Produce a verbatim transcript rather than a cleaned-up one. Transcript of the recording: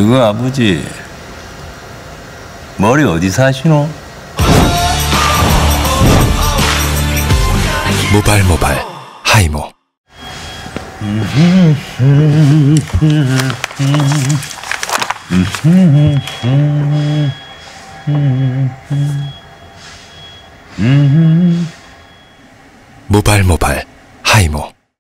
누구 아버지 머리 어디 사시노? 모발 모발 하이모. 모발 모발